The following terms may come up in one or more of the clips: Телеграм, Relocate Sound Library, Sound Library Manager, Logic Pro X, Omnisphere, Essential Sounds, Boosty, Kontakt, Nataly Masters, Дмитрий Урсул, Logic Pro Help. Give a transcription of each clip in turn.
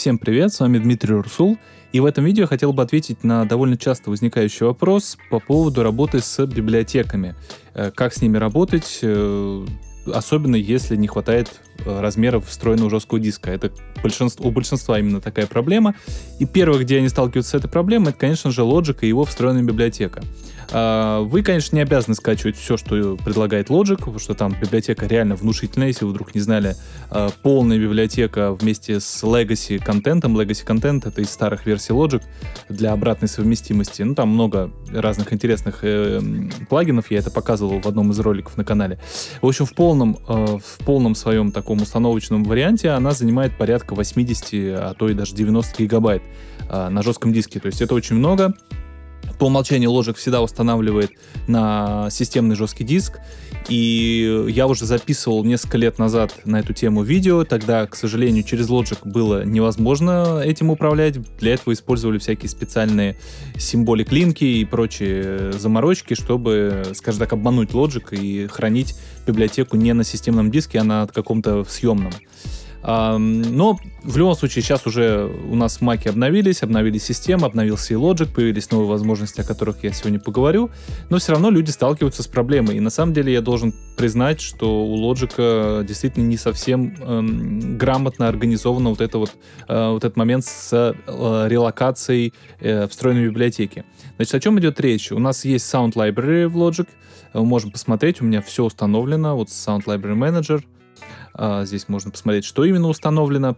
Всем привет, с вами Дмитрий Урсул, и в этом видео я хотел бы ответить на довольно часто возникающий вопрос по поводу работы с библиотеками. Как с ними работать, особенно если не хватает размеров встроенного жесткого диска. Это у большинства именно такая проблема. И первое, где они сталкиваются с этой проблемой, это, конечно же, Logic и его встроенная библиотека. Вы, конечно, не обязаны скачивать все, что предлагает Logic, потому что там библиотека реально внушительная, если вы вдруг не знали. Полная библиотека вместе с Legacy-контентом. Legacy-контент — это из старых версий Logic для обратной совместимости. Ну, там много разных интересных плагинов, я это показывал в одном из роликов на канале. В общем, в полном своем таком установочном варианте она занимает порядка 80, а то и даже 90 гигабайт на жестком диске. То есть это очень много. По умолчанию Logic всегда устанавливает на системный жесткий диск, и я уже записывал несколько лет назад на эту тему видео. Тогда, к сожалению, через Logic было невозможно этим управлять, для этого использовали всякие специальные символик-линки и прочие заморочки, чтобы, скажем так, обмануть Logic и хранить библиотеку не на системном диске, а на каком-то съемном. Но в любом случае сейчас уже у нас маки обновились системы, обновился и Logic, появились новые возможности, о которых я сегодня поговорю, но все равно люди сталкиваются с проблемой. И на самом деле я должен признать, что у Logic действительно не совсем грамотно организовано вот этот момент с релокацией встроенной библиотеки. Значит, о чем идет речь? У нас есть Sound Library в Logic, мы можем посмотреть, у меня все установлено, вот Sound Library Manager. Здесь можно посмотреть, что именно установлено.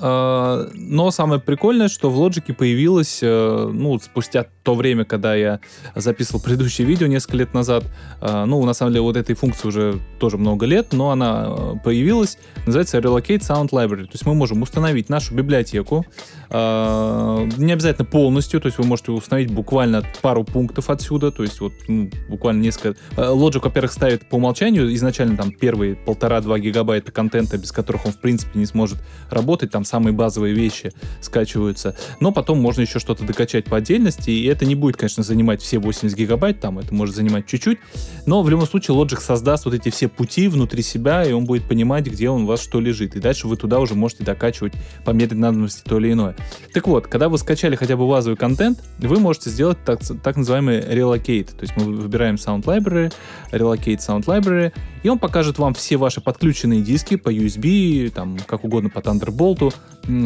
Но самое прикольное, что в Logic появилось, ну, спустя то время, когда я записывал предыдущее видео несколько лет назад, ну, на самом деле, вот этой функции уже тоже много лет, но она появилась, называется Relocate Sound Library. То есть мы можем установить нашу библиотеку, не обязательно полностью, то есть вы можете установить буквально пару пунктов отсюда, то есть вот, ну, буквально несколько. Logic, во-первых, ставит по умолчанию изначально там первые 1,5-2 гигабайта контента, без которых он, в принципе, не сможет работать, там самые базовые вещи скачиваются, но потом можно еще что-то докачать по отдельности, и это не будет, конечно, занимать все 80 гигабайт, там это может занимать чуть-чуть, но в любом случае Logic создаст вот эти все пути внутри себя, и он будет понимать, где он у вас что лежит, и дальше вы туда уже можете докачивать по мере надобности то или иное. Так вот, когда вы скачали хотя бы базовый контент, вы можете сделать так называемый Relocate, то есть мы выбираем Sound Library, Relocate Sound Library, и он покажет вам все ваши подключенные диски по USB, там, как угодно, по Thunderbolt,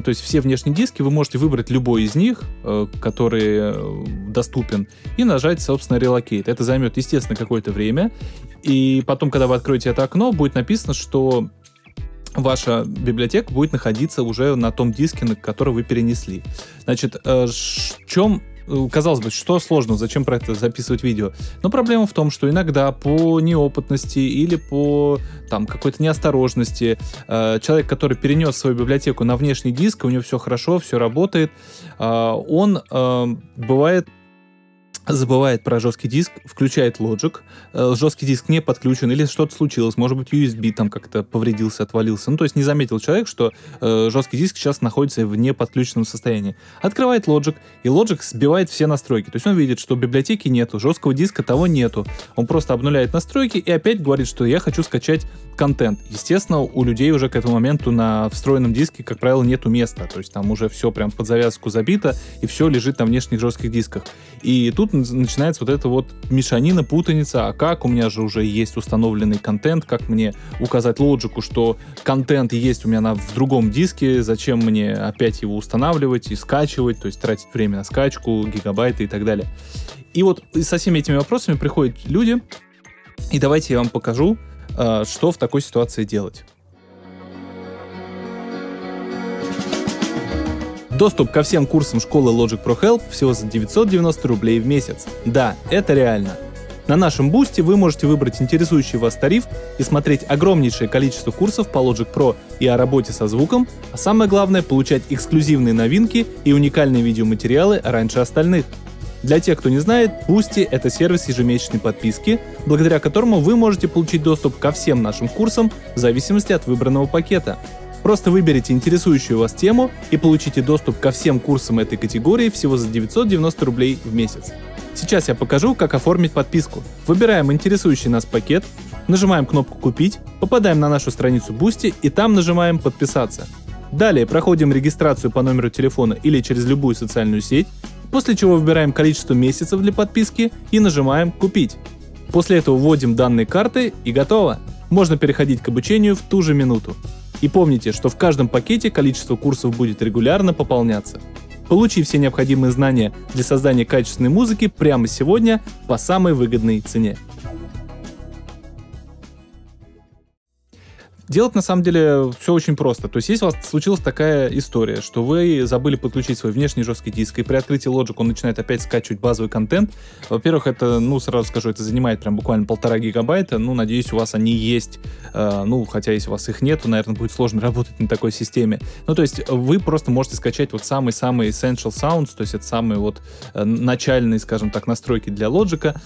то есть все внешние диски, вы можете выбрать любой из них, который доступен, и нажать, собственно, Relocate. Это займет, естественно, какое-то время, и потом, когда вы откроете это окно, будет написано, что ваша библиотека будет находиться уже на том диске, на который вы перенесли. Значит, в чем... Казалось бы, что сложно, зачем про это записывать видео? Но проблема в том, что иногда по неопытности или по какой-то неосторожности человек, который перенес свою библиотеку на внешний диск, у него все хорошо, все работает, он бывает... забывает про жесткий диск, включает Logic, жесткий диск не подключен, или что-то случилось, может быть, USB там как-то повредился, отвалился, ну, то есть не заметил человек, что жесткий диск сейчас находится в неподключенном состоянии. Открывает Logic, и Logic сбивает все настройки, то есть он видит, что библиотеки нету, жесткого диска того нету, он просто обнуляет настройки и опять говорит, что я хочу скачать контент. Естественно, у людей уже к этому моменту на встроенном диске, как правило, нету места, то есть там уже все прям под завязку забито, и все лежит на внешних жестких дисках. И тут начинается вот эта вот мешанина, путаница, а как, у меня же уже есть установленный контент, как мне указать Logic, что контент есть у меня в другом диске, зачем мне опять его устанавливать и скачивать, то есть тратить время на скачку, гигабайты и так далее. И вот со всеми этими вопросами приходят люди, и давайте я вам покажу, что в такой ситуации делать. Доступ ко всем курсам школы Logic Pro Help всего за 990 рублей в месяц. Да, это реально. На нашем Boosty вы можете выбрать интересующий вас тариф и смотреть огромнейшее количество курсов по Logic Pro и о работе со звуком, а самое главное — получать эксклюзивные новинки и уникальные видеоматериалы раньше остальных. Для тех, кто не знает, Boosty — это сервис ежемесячной подписки, благодаря которому вы можете получить доступ ко всем нашим курсам в зависимости от выбранного пакета. Просто выберите интересующую вас тему и получите доступ ко всем курсам этой категории всего за 990 рублей в месяц. Сейчас я покажу, как оформить подписку. Выбираем интересующий нас пакет, нажимаем кнопку «Купить», попадаем на нашу страницу Boosty и там нажимаем «Подписаться». Далее проходим регистрацию по номеру телефона или через любую социальную сеть, после чего выбираем количество месяцев для подписки и нажимаем «Купить». После этого вводим данные карты и готово. Можно переходить к обучению в ту же минуту. И помните, что в каждом пакете количество курсов будет регулярно пополняться. Получи все необходимые знания для создания качественной музыки прямо сегодня по самой выгодной цене. Делать на самом деле все очень просто. То есть если у вас случилась такая история, что вы забыли подключить свой внешний жесткий диск, и при открытии Logic он начинает опять скачивать базовый контент, во-первых, это, сразу скажу, это занимает прям буквально 1,5 гигабайта, надеюсь, у вас они есть, хотя если у вас их нет, то, наверное, будет сложно работать на такой системе. То есть вы просто можете скачать вот самый-самый Essential Sounds, то есть это самые вот начальные, скажем так, настройки для Logic,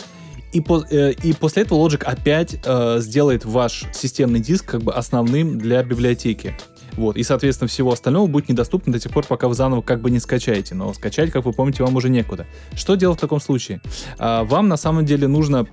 и после этого Logic опять сделает ваш системный диск основным для библиотеки. И, соответственно, всего остального будет недоступно до тех пор, пока вы заново не скачаете. Но скачать, как вы помните, вам уже некуда. Что делать в таком случае? Вам на самом деле нужно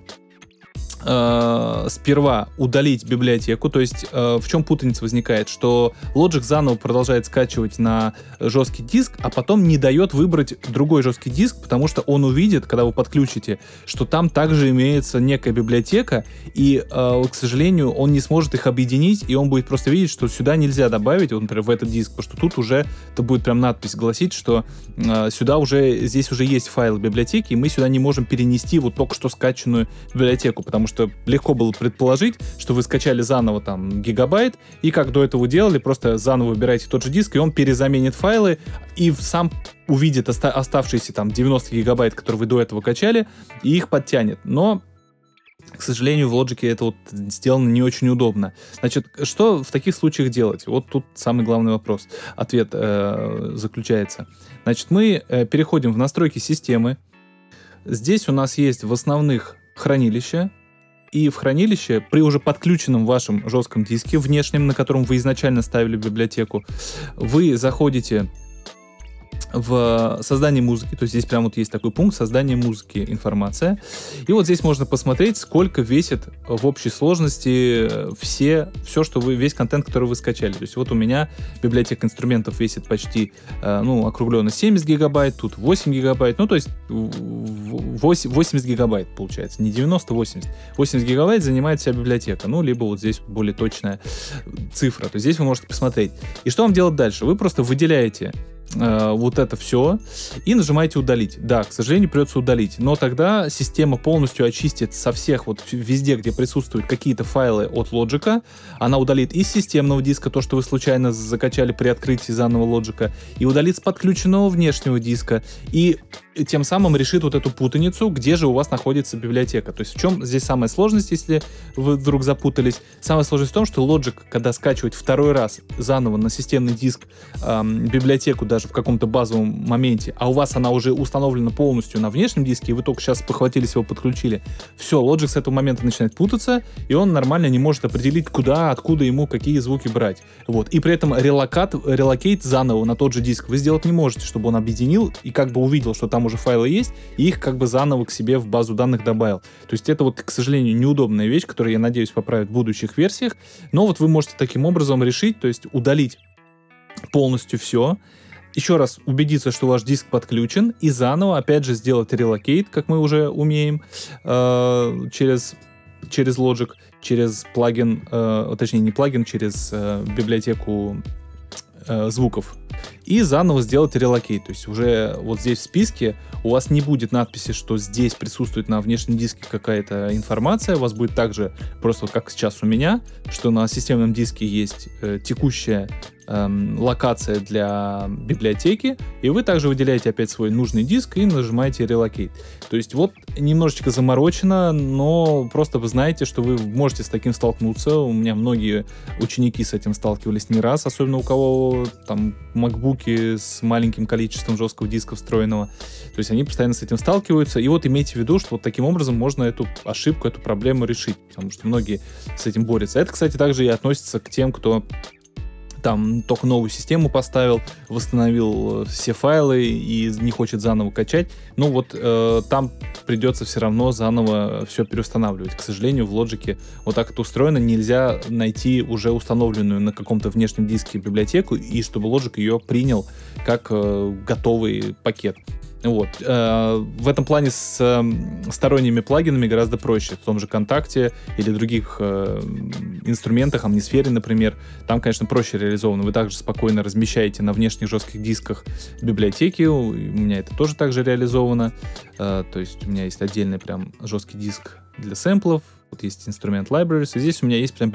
сперва удалить библиотеку, то есть в чем путаница возникает, что Logic заново продолжает скачивать на жесткий диск, а потом не дает выбрать другой жесткий диск, потому что он увидит, когда вы подключите, что там также имеется некая библиотека, и, к сожалению, он не сможет их объединить, и он будет просто видеть, что сюда нельзя добавить, вот, например, в этот диск, потому что тут уже это будет прям надпись гласить, что здесь уже есть файл библиотеки, и мы сюда не можем перенести вот только что скачанную библиотеку, потому что легко было предположить, что вы скачали заново там гигабайт, и как до этого делали, просто заново выбираете тот же диск, и он перезаменит файлы, и сам увидит оставшиеся там 90 гигабайт, которые вы до этого качали, и их подтянет. Но, к сожалению, в Logic это вот сделано не очень удобно. Значит, что в таких случаях делать? Вот тут самый главный вопрос. Ответ заключается. Значит, мы переходим в настройки системы. Здесь у нас есть в основных хранилище, и в хранилище при уже подключенном вашем жестком диске внешнем, на котором вы изначально ставили библиотеку, вы заходите в создание музыки, то есть здесь прямо вот есть такой пункт «Создание музыки. Информация». И вот здесь можно посмотреть, сколько весит в общей сложности весь контент, который вы скачали. То есть вот у меня библиотека инструментов весит почти, округленно 70 гигабайт, тут 8 гигабайт, то есть 80 гигабайт получается, не 90, 80. 80 гигабайт занимает вся библиотека, либо вот здесь более точная цифра. То есть здесь вы можете посмотреть. И что вам делать дальше? Вы просто выделяете вот это все и нажимаете удалить. Да, к сожалению, придется удалить, но тогда система полностью очистит со всех везде, где присутствуют какие-то файлы от Logic, она удалит из системного диска то, что вы случайно закачали при открытии заново Logic, и удалит с подключенного внешнего диска, и тем самым решит вот эту путаницу, где же у вас находится библиотека. То есть в чем здесь самая сложность, если вы вдруг запутались? Самая сложность в том, что Logic, когда скачивает второй раз заново на системный диск библиотеку даже в каком-то базовом моменте, а у вас она уже установлена полностью на внешнем диске, и вы только сейчас похватились, его подключили, все, Logic с этого момента начинает путаться, и он нормально не может определить, куда, откуда ему какие звуки брать. И при этом релокейт заново на тот же диск вы сделать не можете, чтобы он объединил и увидел, что там уже файлы есть, и их заново к себе в базу данных добавил. То есть это к сожалению, неудобная вещь, которую, я надеюсь, поправят в будущих версиях, но вот вы можете таким образом решить, то есть удалить полностью все, еще раз убедиться, что ваш диск подключен, и заново, опять же, сделать релокейт, как мы уже умеем, через Logic, через плагин, точнее не плагин, через библиотеку звуков, и заново сделать релокейт. То есть уже вот здесь в списке у вас не будет надписи, что здесь присутствует на внешнем диске какая-то информация, у вас будет также просто как сейчас у меня, что на системном диске есть текущая локация для библиотеки, и вы также выделяете опять свой нужный диск и нажимаете Relocate. То есть вот немножечко заморочено, но просто вы знаете, что вы можете с таким столкнуться. У меня многие ученики с этим сталкивались не раз, особенно у кого там макбуки с маленьким количеством жесткого диска встроенного. То есть они постоянно с этим сталкиваются, и вот имейте в виду, что вот таким образом можно эту ошибку, эту проблему решить, потому что многие с этим борются. Это, кстати, также и относится к тем, кто там только новую систему поставил, восстановил все файлы и не хочет заново качать, ну вот там придется все равно заново все переустанавливать. К сожалению, в Logic вот так это устроено, нельзя найти уже установленную на каком-то внешнем диске библиотеку, и чтобы Logic ее принял как готовый пакет. Вот. В этом плане с сторонними плагинами гораздо проще. В том же Контакте или других инструментах, Omnisphere, например, там, конечно, проще реализовано. Вы также спокойно размещаете на внешних жестких дисках библиотеки. У меня это тоже также реализовано. То есть у меня есть отдельный прям жесткий диск для сэмплов. Вот есть инструмент Libraries. И здесь у меня есть прям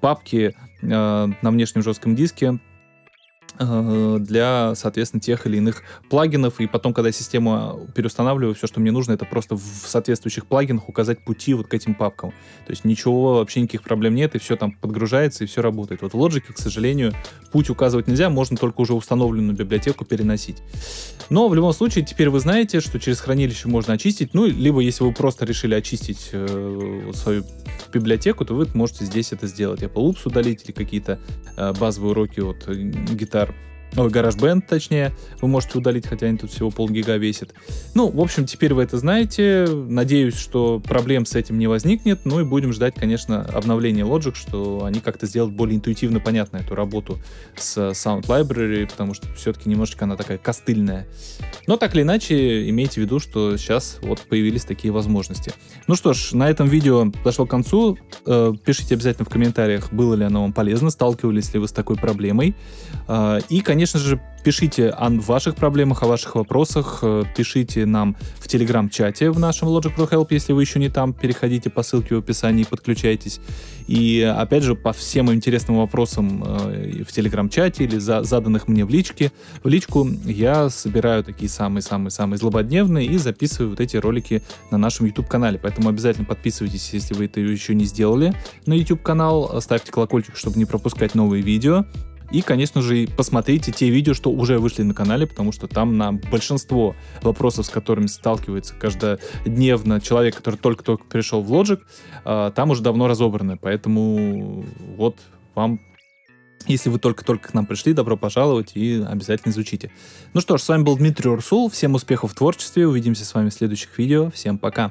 папки на внешнем жестком диске для, соответственно, тех или иных плагинов, и потом, когда систему переустанавливаю, все, что мне нужно, это просто в соответствующих плагинах указать пути вот к этим папкам. То есть ничего, вообще никаких проблем нет, и все там подгружается, и все работает. Вот в Logic, к сожалению, путь указывать нельзя, можно только уже установленную библиотеку переносить. Но в любом случае, теперь вы знаете, что через хранилище можно очистить, ну, либо если вы просто решили очистить свою библиотеку, то вы можете здесь это сделать. Apple Oops удалить или какие-то базовые уроки от гитар, ой, GarageBand, точнее, вы можете удалить, хотя они тут всего полгига весят. Ну, в общем, теперь вы это знаете. Надеюсь, что проблем с этим не возникнет. Ну и будем ждать, конечно, обновления Logic, что они как-то сделают более интуитивно понятно эту работу с Sound Library, потому что все-таки немножечко она такая костыльная. Но так или иначе, имейте в виду, что сейчас вот появились такие возможности. Ну что ж, на этом видео дошло к концу. Пишите обязательно в комментариях, было ли оно вам полезно, сталкивались ли вы с такой проблемой. И, конечно же, пишите о ваших проблемах, о ваших вопросах, пишите нам в телеграм-чате в нашем Logic Pro Help, если вы еще не там, переходите по ссылке в описании, подключайтесь. И опять же, по всем интересным вопросам в телеграм-чате или заданных мне в личку, я собираю такие самые-самые-самые злободневные и записываю вот эти ролики на нашем YouTube-канале. Поэтому обязательно подписывайтесь, если вы это еще не сделали, на YouTube-канал, ставьте колокольчик, чтобы не пропускать новые видео. И, конечно же, посмотрите те видео, что уже вышли на канале, потому что там на большинство вопросов, с которыми сталкивается каждодневно человек, который только-только пришел в Logic, там уже давно разобраны. Поэтому вот вам, если вы только-только к нам пришли, добро пожаловать и обязательно изучите. Ну что ж, с вами был Дмитрий Урсул. Всем успехов в творчестве. Увидимся с вами в следующих видео. Всем пока.